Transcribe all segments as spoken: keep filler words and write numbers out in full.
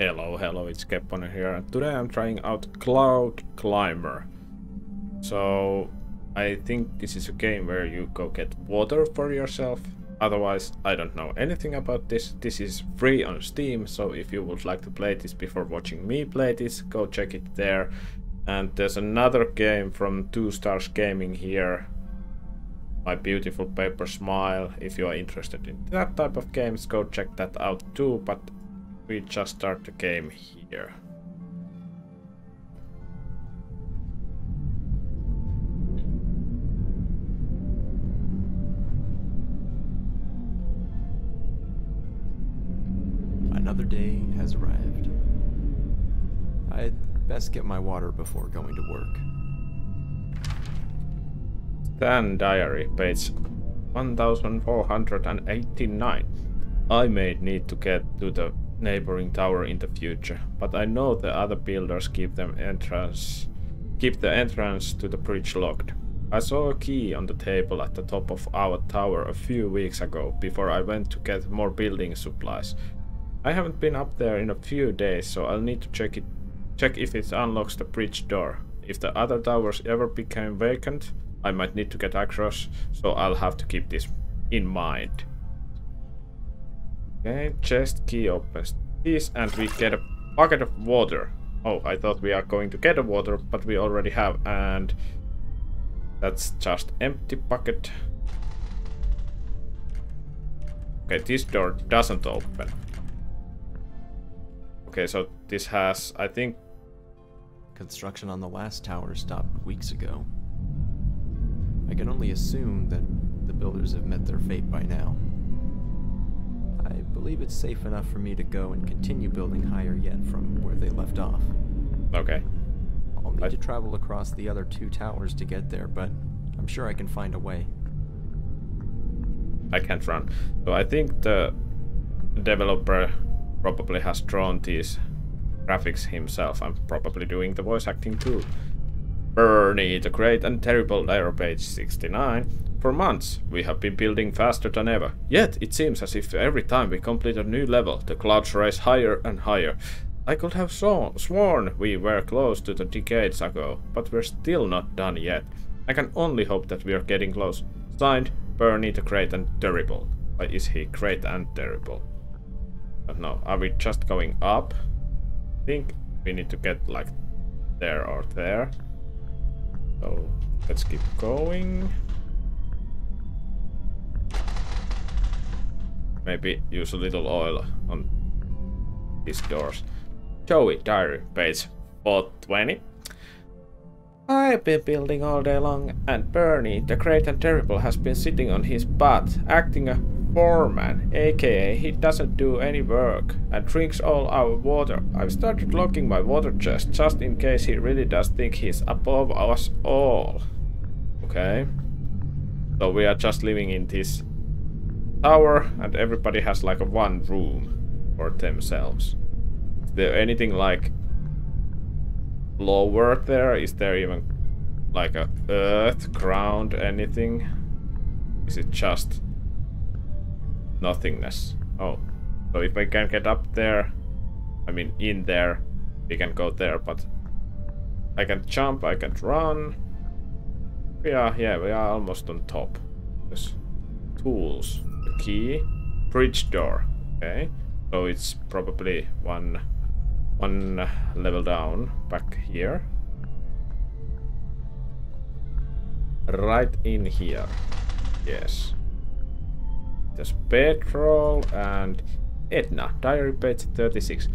Hello, hello, it's Kepponen here, and today I'm trying out Cloud Climber. So, I think this is a game where you go get water for yourself. Otherwise, I don't know anything about this. This is free on Steam, so if you would like to play this before watching me play this, go check it there. And there's another game from Two Stars Gaming here, My Beautiful Paper Smile. If you are interested in that type of games, go check that out too, but we just start the game here. Another day has arrived. I'd best get my water before going to work. Stan diary, page one thousand four hundred eighty-nine. I may need to get to the neighboring tower in the future, but I know the other builders keep them entrance keep the entrance to the bridge locked. I saw a key on the table at the top of our tower a few weeks ago before I went to get more building supplies. I haven't been up there in a few days, so I'll need to check it check if it unlocks the bridge door. If the other towers ever became vacant, I might need to get across, so I'll have to keep this in mind. Okay, chest key opens this and we get a bucket of water. Oh, I thought we are going to get a water, but we already have, and that's just empty bucket. Okay, this door doesn't open. Okay, so this has, I think... Construction on the last tower stopped weeks ago. I can only assume that the builders have met their fate by now. I believe it's safe enough for me to go and continue building higher yet from where they left off. Okay. I'll need I... to travel across the other two towers to get there, but I'm sure I can find a way. I can't run. So I think the developer probably has drawn these graphics himself. I'm probably doing the voice acting too. Bernie the Great and Terrible Diary, page sixty-nine. For months, we have been building faster than ever. Yet, it seems as if every time we complete a new level, the clouds rise higher and higher. I could have so sworn we were close to the decades ago, but we're still not done yet. I can only hope that we are getting close. Signed, Bernie the Great and Terrible. Why is he great and terrible? I don't know. Are we just going up? I think we need to get like there or there. So, let's keep going. Maybe use a little oil on these doors. Joey diary, page four twenty. I've been building all day long, and Bernie, the Great and Terrible, has been sitting on his butt, acting a foreman, aka he doesn't do any work, and drinks all our water. I've started locking my water chest, just in case he really does think he's above us all. Okay. So we are just living in this tower, and everybody has like a one room for themselves. Is there anything like lower there? Is there even like a earth, ground, anything? Is it just nothingness? Oh, so if I can get up there, I mean in there, we can go there, but I can jump, I can run. We are, yeah, we are almost on top. There's tools. Key, bridge door. Okay, so it's probably one one level down back here, right in here. Yes, there's petrol and Edna diary, page thirty-six.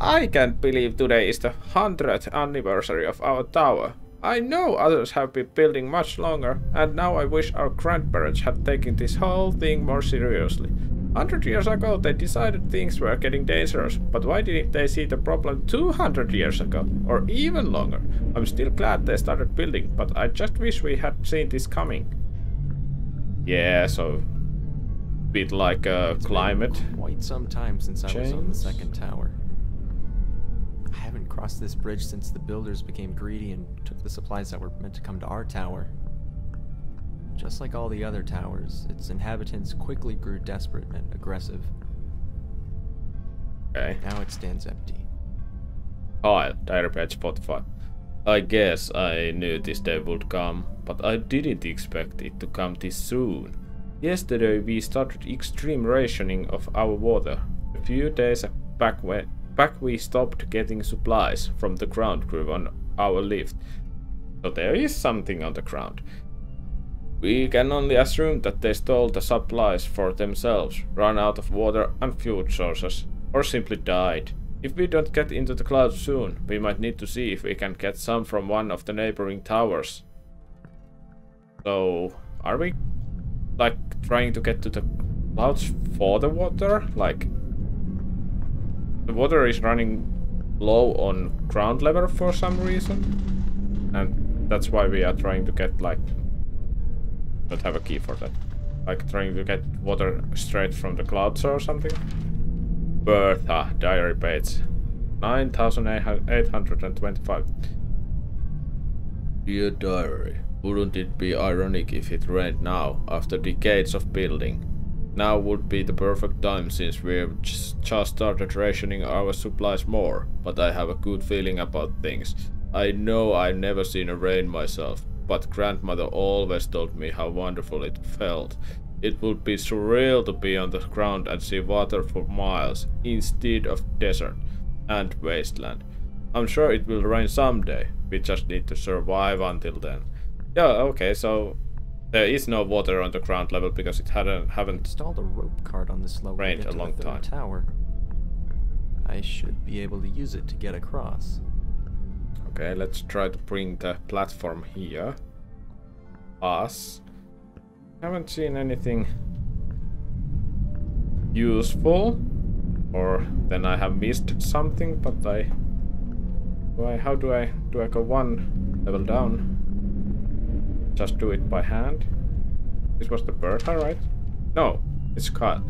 I can't believe today is the hundredth anniversary of our tower. I know others have been building much longer, and now I wish our grandparents had taken this whole thing more seriously. one hundred years ago they decided things were getting dangerous, but why didn't they see the problem two hundred years ago, or even longer? I'm still glad they started building, but I just wish we had seen this coming. Yeah, so a bit like a it's climate. Been quite some time since change. I was on the second tower. I haven't crossed this bridge since the builders became greedy and took the supplies that were meant to come to our tower. Just like all the other towers, its inhabitants quickly grew desperate and aggressive. Okay. Now it stands empty. Hi, direct page Spotify. I guess I knew this day would come, but I didn't expect it to come this soon. Yesterday we started extreme rationing of our water. A few days back, when, back we stopped getting supplies from the ground crew on our lift. So there is something on the ground. We can only assume that they stole the supplies for themselves, ran out of water and fuel sources, or simply died. If we don't get into the clouds soon, we might need to see if we can get some from one of the neighboring towers. So, are we like trying to get to the clouds for the water? Like, the water is running low on ground level for some reason, and that's why we are trying to get like. Don't have a key for that. Like trying to get water straight from the clouds or something. Bertha, diary page nine thousand eight hundred twenty-five. Dear diary, wouldn't it be ironic if it rained now, after decades of building? Now would be the perfect time since we've just started rationing our supplies more, but I have a good feeling about things. I know I've never seen a rain myself, but grandmother always told me how wonderful it felt. It would be surreal to be on the ground and see water for miles, instead of desert and wasteland. I'm sure it will rain someday, we just need to survive until then. Yeah, okay, so there is no water on the ground level because it hadn't haven't installed a rope cart on this low rained a long time. Tower. I should be able to use it to get across. Okay, let's try to bring the platform here. Us. Haven't seen anything useful, or then I have missed something. But I, why? How do I do? I go one level down. Just do it by hand. This was the bird, all right? No, it's cut.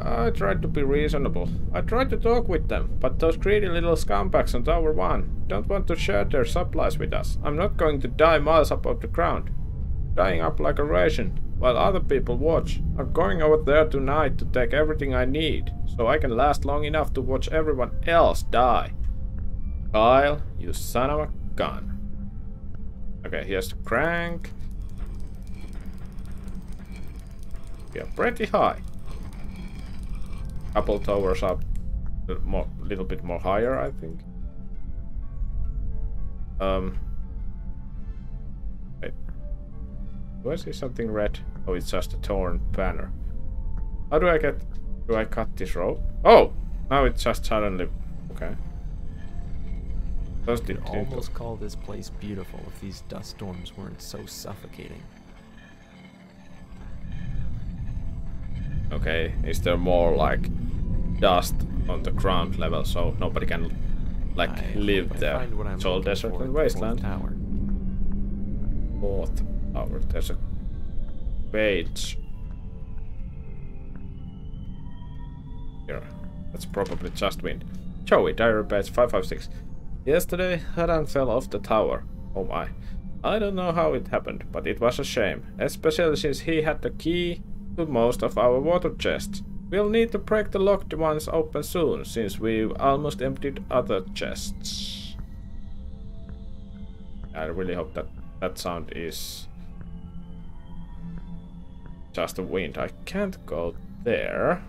I tried to be reasonable. I tried to talk with them, but those greedy little scumbags on Tower one don't want to share their supplies with us. I'm not going to die miles above the ground, dying up like a ration, while other people watch. I'm going over there tonight to take everything I need, so I can last long enough to watch everyone else die. Kyle, you son of a gun. Okay, here's the crank. We are pretty high. Couple towers up, a more, little bit more higher, I think. Um, wait. Do I see something red? Oh, it's just a torn banner. How do I get... do I cut this rope? Oh! Now it's just suddenly... okay. You could almost call this place beautiful if these dust storms weren't so suffocating. Okay, is there more like dust on the ground level so nobody can like I live there? It's all desert and wasteland. Tower. Fourth tower. There's a page here. That's probably just wind. Joey, diary page five five six. Yesterday, Haran fell off the tower. Oh my! I don't know how it happened, but it was a shame, especially since he had the key to most of our water chests. We'll need to break the locked ones open soon, since we've almost emptied other chests. I really hope that that sound is just the wind. I can't go there.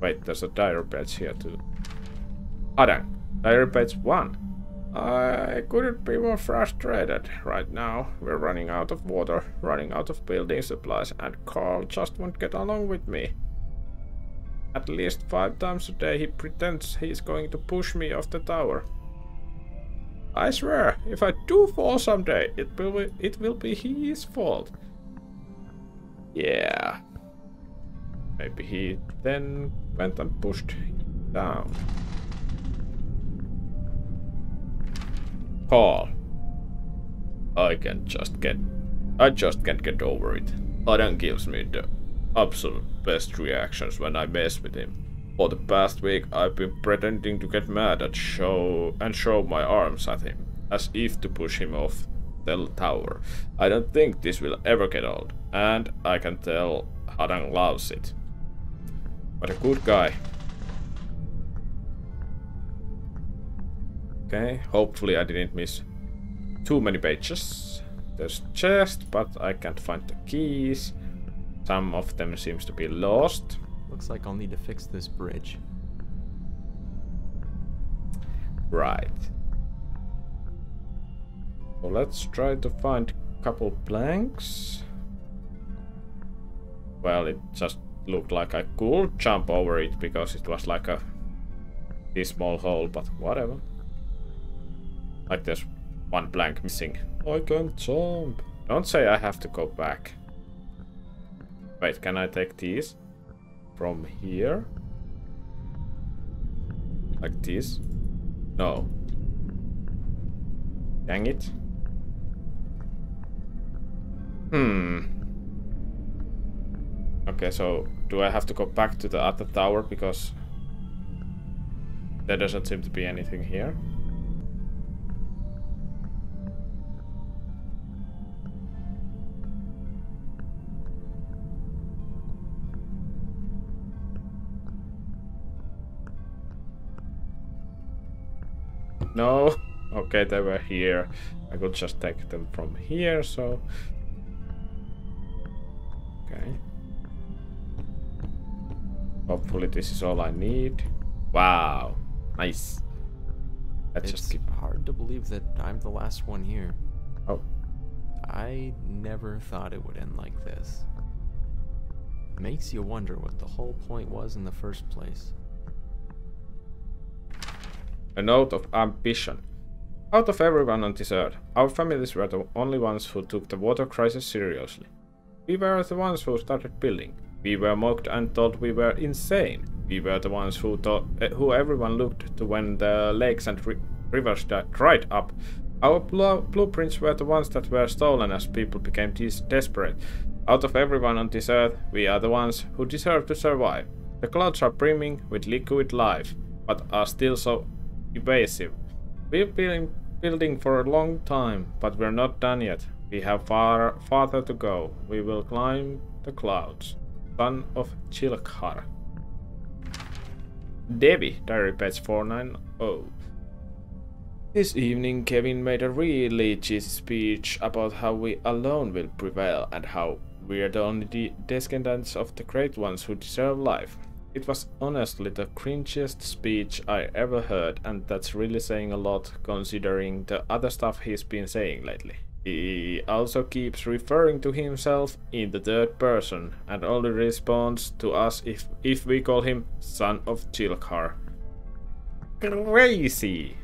Wait, there's a diary page here too. Ah, dang. Diary page one. I couldn't be more frustrated right now. We're running out of water, running out of building supplies, and Carl just won't get along with me. At least five times a day he pretends he's going to push me off the tower. I swear, if I do fall someday, it will be, it will be his fault. Yeah. Maybe he then went and pushed down. Paul, I can just get, I just can't get over it. Adam gives me the absolute best reactions when I mess with him. For the past week I've been pretending to get mad at show and show my arms at him, as if to push him off the tower. I don't think this will ever get old, and I can tell Adam loves it. What a good guy. Okay, hopefully I didn't miss too many pages. There's chest, but I can't find the keys. Some of them seems to be lost. Looks like I'll need to fix this bridge. Right. Well, let's try to find a couple planks. Well, it just looked like I could jump over it because it was like a small hole, but whatever. Like there's one plank missing. I can't jump. Don't say I have to go back. Wait, can I take these from here? Like this? No. Dang it. Hmm. Okay, so do I have to go back to the other tower because there doesn't seem to be anything here? No. Okay, they were here. I could just take them from here, so... Okay. Hopefully this is all I need. Wow. Nice. That's it's just keep... hard to believe that I'm the last one here. Oh. I never thought it would end like this. Makes you wonder what the whole point was in the first place. A note of ambition. Out of everyone on this earth, our families were the only ones who took the water crisis seriously. We were the ones who started building. We were mocked and thought we were insane. We were the ones who thought, uh, who everyone looked to when the lakes and ri rivers dried up. Our bl blueprints were the ones that were stolen as people became desperate. Out of everyone on this earth, we are the ones who deserve to survive. The clouds are brimming with liquid life, but are still so evasive. We've been building for a long time, but we're not done yet. We have far farther to go. We will climb the clouds. Son of Chilkhar. Debbie, diary page four ninety. This evening Kevin made a really cheesy speech about how we alone will prevail and how we are the only de descendants of the great ones who deserve life. It was honestly the cringiest speech I ever heard, and that's really saying a lot considering the other stuff he's been saying lately. He also keeps referring to himself in the third person and only responds to us if, if we call him Son of Chilkhar. Crazy!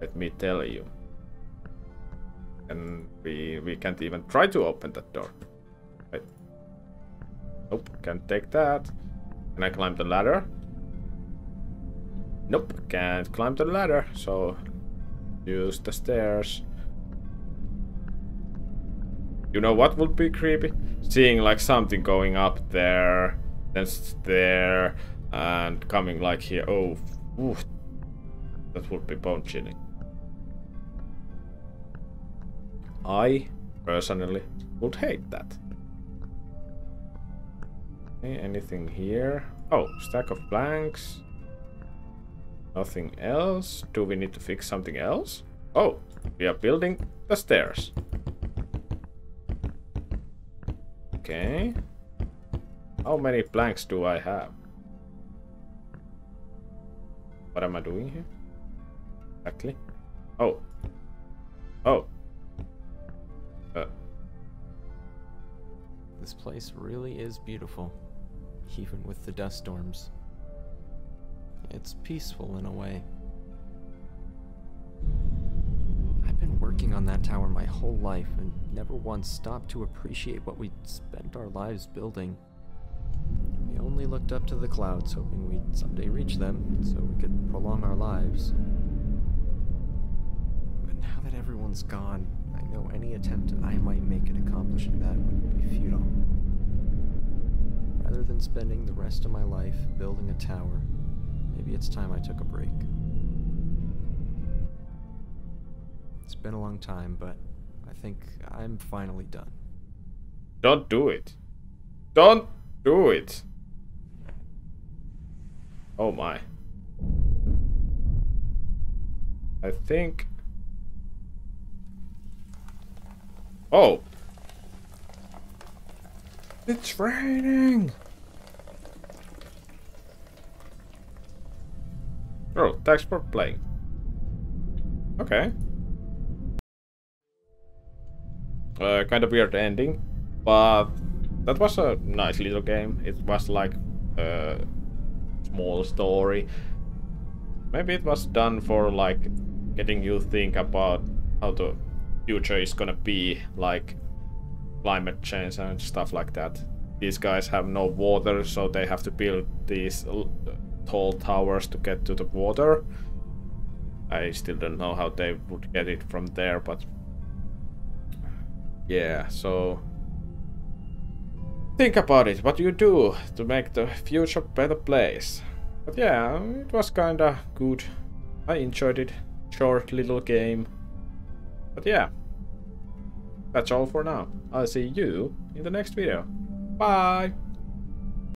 Let me tell you. And we, we can't even try to open that door. Wait. Nope, can't take that. Can I climb the ladder? Nope, can't climb the ladder, so use the stairs. You know what would be creepy? Seeing like something going up there, then there, and coming like here. Oh, oof. That would be bone chilling. I personally would hate that. Anything here? Oh, stack of planks. Nothing else. Do we need to fix something else? Oh, we are building the stairs. Okay. How many planks do I have? What am I doing here? Exactly. Oh. Oh. Uh. This place really is beautiful. Even with the dust storms. It's peaceful in a way. I've been working on that tower my whole life and never once stopped to appreciate what we spent our lives building. We only looked up to the clouds, hoping we'd someday reach them so we could prolong our lives. But now that everyone's gone, I know any attempt I might make at accomplishing that would be futile. Rather than spending the rest of my life building a tower, maybe it's time I took a break. It's been a long time, but I think I'm finally done. Don't do it. Don't do it. Oh my. I think. Oh. It's raining. Oh, thanks for playing. Okay. Uh, kind of weird ending, but that was a nice little game. It was like a small story. Maybe it was done for like getting you think about how the future is gonna be, like climate change and stuff like that. These guys have no water, so they have to build these tall towers to get to the water. I still don't know how they would get it from there, but yeah, so think about it, what you do to make the future a better place. But yeah, it was kinda good. I enjoyed it. Short little game. But yeah, that's all for now. I'll see you in the next video. Bye!